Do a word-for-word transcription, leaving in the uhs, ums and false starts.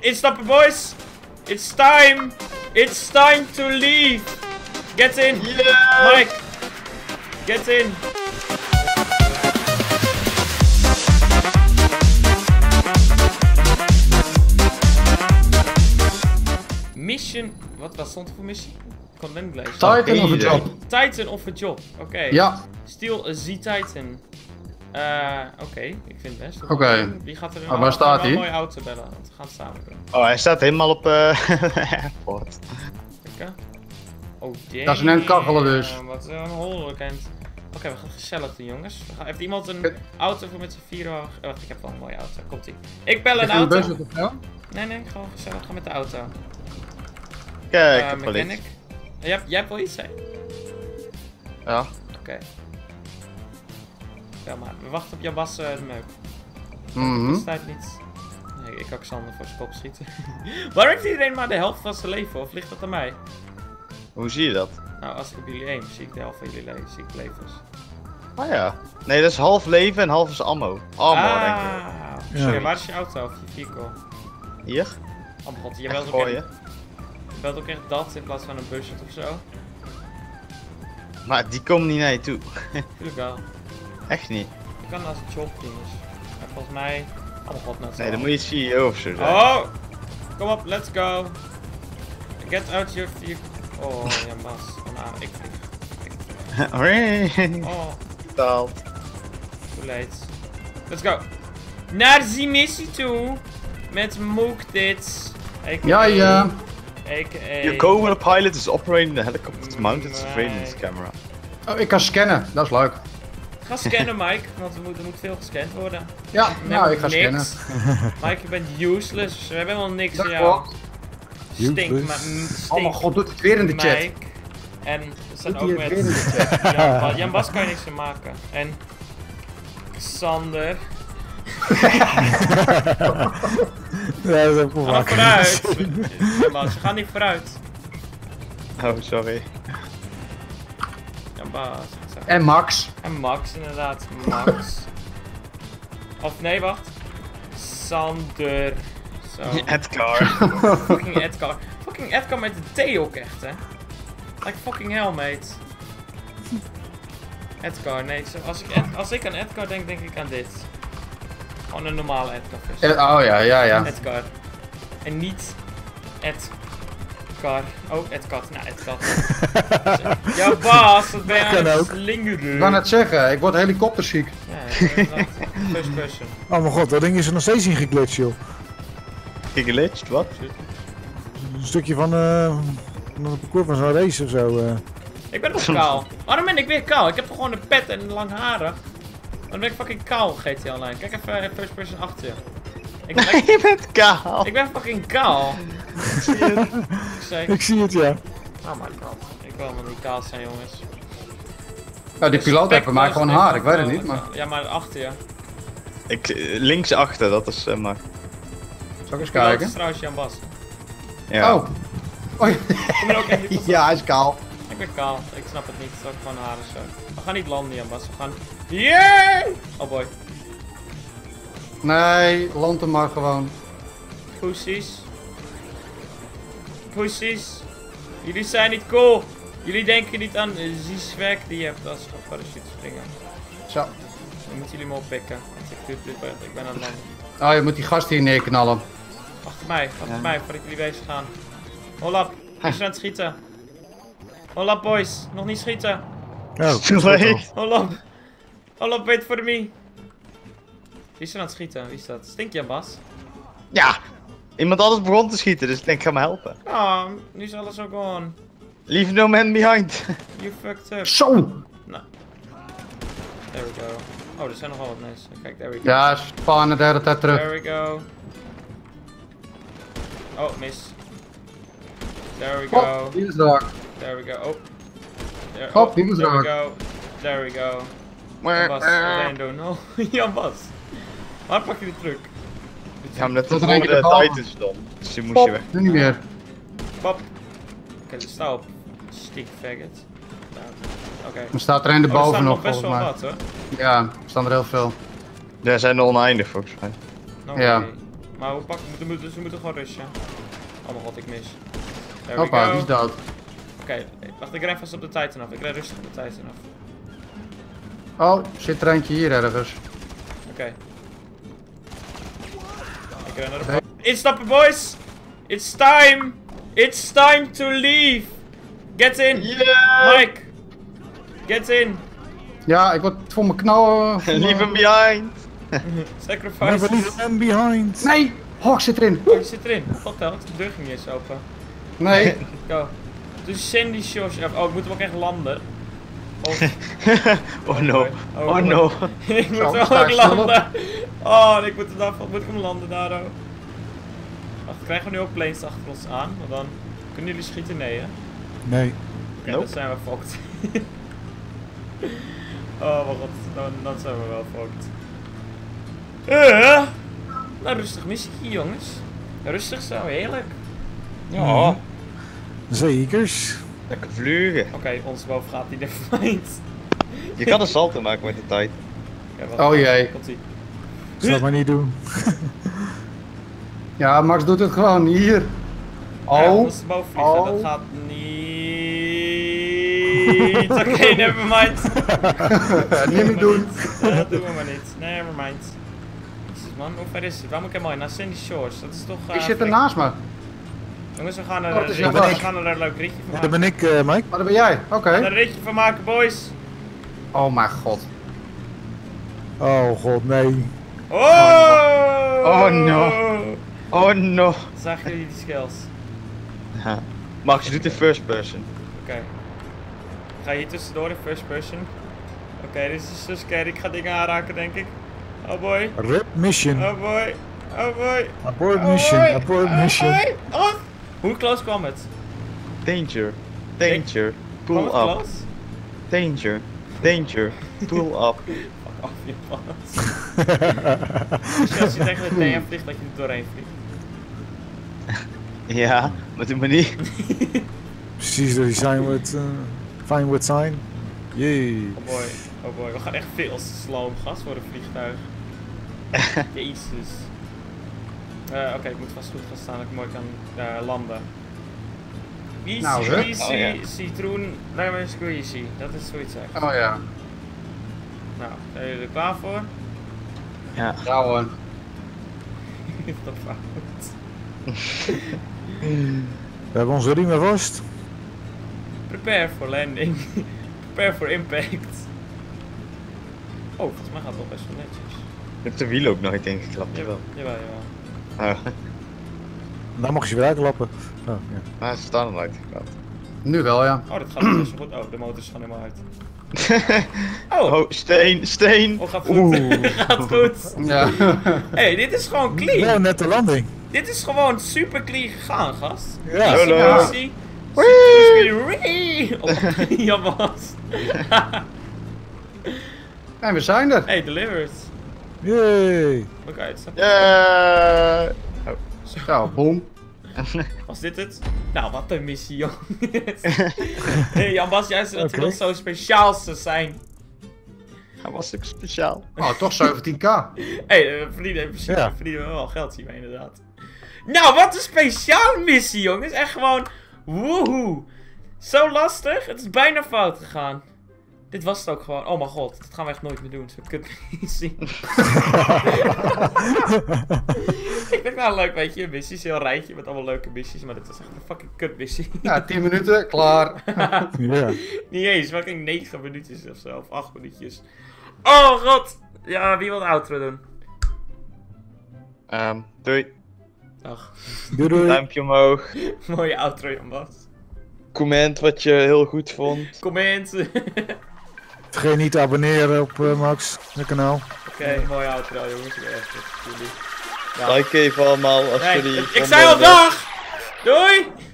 Instappen, boys! It's time! It's time to leave! Get in! Yeah. Mike! Get in! Mission... Wat was stond er voor missie? Condemn Glaze. Titan of a job. Titan of a job. Oké. Okay. Ja. Steal a Z-Titan. Eh, uh, oké, okay. Ik vind het best. Oké. Okay. Wie gaat er in oh, waar staat hij? Een mooie auto bellen, want we gaan het samen doen. Oh, hij staat helemaal op eh. airport. Kijk. Oh, damn. Dat is een kachelen dus. Uh, wat een horror kent. Oké, okay, we gaan gezellig doen, jongens. We gaan... Heeft iemand een ik... auto voor met z'n vieren? Oh, wacht, ik heb wel een mooie auto. Komt ie. Ik bel een ik auto. Een bus, nee, nee, gewoon gezellig. Ga met de auto. Kijk, uh, ik heb wel iets. Jij, jij hebt wel iets, hè? Ja. Oké. Okay. Ja, maar we wachten op jouw bas uh, de meuk. Mm-hmm. Dat staat niet. Nee, ik kan Xander voor zijn kop schieten. Waar heeft iedereen maar de helft van zijn leven, of ligt dat aan mij? Hoe zie je dat? Nou, als ik op jullie aim, zie ik de helft van jullie le zie ik levens. Ah ja. Nee, dat is half leven en half is ammo. Ammo, ah, denk ik. Ja. Sorry, waar is je auto of je vehicle? Hier. Oh god, je belt ook gooien. Je belt ook echt dat in plaats van een busje of zo. Maar die komt niet naar je toe. Tuurlijk wel. Echt niet. Ik kan als een job doen, dus. En volgens mij... Oh god, net zo. Nee, dan moet je C E O of zo zijn. Oh! Kom op, let's go! Get out your vehicle. Oh, ja, mas. Oh, nou, ik vlieg. Ik vlieg. Hooray! Oh. Daalt. Too late. Let's go! Naar die missie toe! Met Mookdits. Ja, ja. A K A Your co-pilot is operating the helicopter mounted surveillance camera. Oh, ik kan scannen. Dat is leuk. Ga scannen, Mike, want er moet, er moet veel gescand worden. Ja, nou, ik ga niks. Scannen. Mike, je bent useless. We hebben helemaal niks aan jou. Stink, maar stink. Oh mijn god, doet het weer in de Mike. Chat. En we zijn ook met in de chat. Jan, Jan Bas kan je niks aan maken. En... Xander. Nee, dat is ook vooruit. Ga vooruit. Jan Bas, je gaat niet vooruit. Oh, sorry. Jan Bas. En Max. En Max, inderdaad. Max. Of nee, wacht. Sander. Zo. Edgar. Fucking Edgar. Fucking Edgar met de T ook echt, hè. Like fucking hell, mate. Edgar, nee. Als ik, Ed als ik aan Edgar denk, denk ik aan dit. Gewoon een normale Edgar. Ed oh ja, ja, ja. Edgar. En niet Ed. Car. Oh, Edgar. Nou, Edgar. Ja, Bas, dat ben je aan het slingeren. Ik kan het zeggen, ik word helikopterziek. Ja, first person. Oh mijn god, dat ding is er nog steeds in geglitcht, joh. Geglitcht? Wat? Een stukje van uh, een parcours van zo'n race of zo. Uh. Ik ben nog kaal. Waarom ben ik weer kaal? Ik heb toch gewoon een pet en lang haren. Dan ben ik fucking kaal, G T Online. Kijk even first person achter je. Ik ben... Nee, je bent kaal. Ik ben fucking kaal. Ik zie het. Ik, ik zie het, ja. Oh my god. Ik wil helemaal niet kaal zijn, jongens. Ja, die piloot heeft bij mij gewoon haar. Ik weet het niet, maar... Ja, maar achter je. Ik, links achter, dat is... Uh, maar... Zal ik eens kijken? Dat is trouwens Jan Bas. Ja. Oh. Oh ja. Ik ben ook echt ja, hij is kaal. Ik ben kaal. Ik snap het niet. Dat is gewoon haar zo. We gaan niet landen, Jan Bas. We gaan... Yeah! Oh boy. Nee, land hem maar gewoon. Poesies. Poesies. Jullie zijn niet cool. Jullie denken niet aan die swag die je hebt als je op parachute springen. Zo. Dan moeten jullie me oppikken. Ik ben aan het landen. Oh, je moet die gast hier neerknallen. Achter mij, achter ja. mij, voordat jullie bezig gaan. Holap, we zijn aan het schieten. Holap, boys, nog niet schieten. Oh, Holap. Holap, wait for me. Wie is er aan het schieten? Wie is dat? Stink je, Bas? Ja! Iemand anders begon te schieten, dus ik denk ik ga me helpen. Ah, oh, nu is alles ook on. Leave no man behind. You fucked up. Zo! Nou. There we go. Oh, er zijn nogal wat mensen. Kijk, there we go. Ja, spannen de hele tijd terug. There we go. Oh, mis. There we go. Hop, die is daar. There we go. Oh. There, Hop, die is daar. There we go. There we go. Jan Bas, alleen doen. Oh, Jan Bas. Waar pak je de truck? Ja, omdat dat onder de Titans dan. Dus die moest Pop, je weg. Nu niet meer. Pap. Oké, okay, er staat op. Stick faggot. Oké. Okay. Er staat er een erboven oh, er nog, nog best volgens wel wat, hoor. Ja, er staan er heel veel. Ja, er zijn er oneindig volgens mij. No ja. Maar we pakken, we moeten, we moeten gewoon rushen. Oh mijn god, ik mis. Hoppa, die is dood. Oké, wacht, ik rij vast op de Titan af. Ik rij rustig op de Titan af. Oh, zit treintje hier ergens. Oké. Okay. Ik rij naar de boot. Instappen, boys! It's time! It's time to leave! Get in! Yeah. Mike! Get in! Ja, ik word voor mijn knallen. Leave him behind! Sacrifice! Leave him behind! Nee! Hawk zit erin! Hawk zit erin! Fuck hell, de deur ging niet eens open. Nee! Go! Dus Sandy Shores. Oh, ik moet hem ook echt landen. Oh, oh no! Oh, oh no! Ik moet hem ook landen! Oh, ik moet hem afvallen. Moet ik hem landen daar ook? Wacht, krijgen we nu ook planes achter ons aan? Want dan kunnen jullie schieten? Nee, hè? Nee. Oké, dan zijn we fucked. Oh mijn god, dan, dan zijn we wel fucked. Uh, nou, rustig muziekje, jongens. Rustig zo, heerlijk. Ja. Oh. Zekers. Lekker vliegen. Oké, okay, ons boven gaat die definiet. Je kan een salto maken met de tijd. Okay, oh jee. Ik zal het maar niet doen. Ja, Max doet het gewoon hier. Oh. Ja, ons boven vliegen, oh. Dat gaat niet. Oké, okay, nevermind. Niet meer doen. Niet. Dat doen we maar niet. Nevermind. Jezus man, hoe ver is het? Waar moet ik helemaal in? Naar Cindy Shores. Dat is toch... Uh, ik zit er naast me. Jongens, we gaan er, oh, ja, we gaan er een leuk ritje van maken. Dat ben ik, uh, Mike. Maar dat ben jij, oké. Okay. We gaan er een ritje van maken, boys. Oh mijn god. Oh god, nee. Oh! Oh no. Oh no. Zagen jullie die skills? Ja. Max, je doet in first person. Oké. Okay. Ik ga hier tussendoor in first person. Oké, okay, dit is zo scary. Ik ga dingen aanraken, denk ik. Oh boy. Rip mission. Oh boy. Oh boy. Abort oh mission. Abort oh mission. Oh, oh. Hoe close kwam het? Danger. Danger. Pull up. Close? Danger. Danger. Pull up. Fuck off je pas. Dus als je tegen de T M vliegt, dat je er doorheen vliegt. Ja, met die manier. Precies, dat zijn wat fijn wat zijn. Jee. Oh boy. Oh boy, we gaan echt veel sloom gas voor een vliegtuig. Jezus. Uh, Oké, okay, ik moet vast goed gaan staan dat ik mooi kan uh, landen. Easy, nou, easy, oh, ja. Citroen, lemon squeezy. Dat is zoiets echt. Oh ja. Nou, zijn jullie er klaar voor? Ja. Ja hoor. Dat fout. We hebben onze riemen vast. Prepare for landing. Prepare for impact. Oh, volgens mij gaat het wel best wel netjes. Je hebt de wiel ook nooit ingeklapt. Jawel, jawel, jawel. Ah. Dan mag je weer uitklappen. Oh, ja. Maar ze staan al uitgeklapt. Nu wel, ja. Oh, dat gaat niet zo goed. Oh, de motors gaan helemaal uit. Oh. Oh, steen, steen. Oh, gaat goed. Gaat goed. Ja. Hey, dit is gewoon clean. Ja, net de landing. Dit is gewoon super clean gegaan, gast. Ja, hallo. Wee! Jammer. En we zijn er! Hey, delivered! Yay! Oké, het staat. Ja! Zo, boom! Was dit het? Nou, wat een missie, jongens! Hey, Jan Bas, jij zei dat we nog zo speciaal zou zijn. Hij was ook speciaal. Oh, toch zeventien k! Hey, we verdienen, ja. verdienen wel geld hiermee, inderdaad. Nou, wat een speciaal missie, jongens! Echt gewoon. Woehoe! Zo lastig, het is bijna fout gegaan. Dit was het ook gewoon. Oh mijn god, dat gaan we echt nooit meer doen. Zo kut missie. Ik denk nou leuk, weet je, missies, heel rijtje met allemaal leuke missies, maar dit was echt een fucking kut missie. Ja, tien minuten, klaar. Yeah. Niet eens, maar ik denk negen minuutjes of zo, of acht minuutjes. Oh god! Ja, wie wil de outro doen? Um, doei. Dag. Doei doei. Duimpje omhoog. Mooie outro, Jan Bas. Comment wat je heel goed vond. Comment. Vergeet niet te abonneren op uh, Max, mijn kanaal. Oké, okay, mooie outro jongens. Ja. Like even allemaal als nee, jullie... Ik zei al dag! Doei!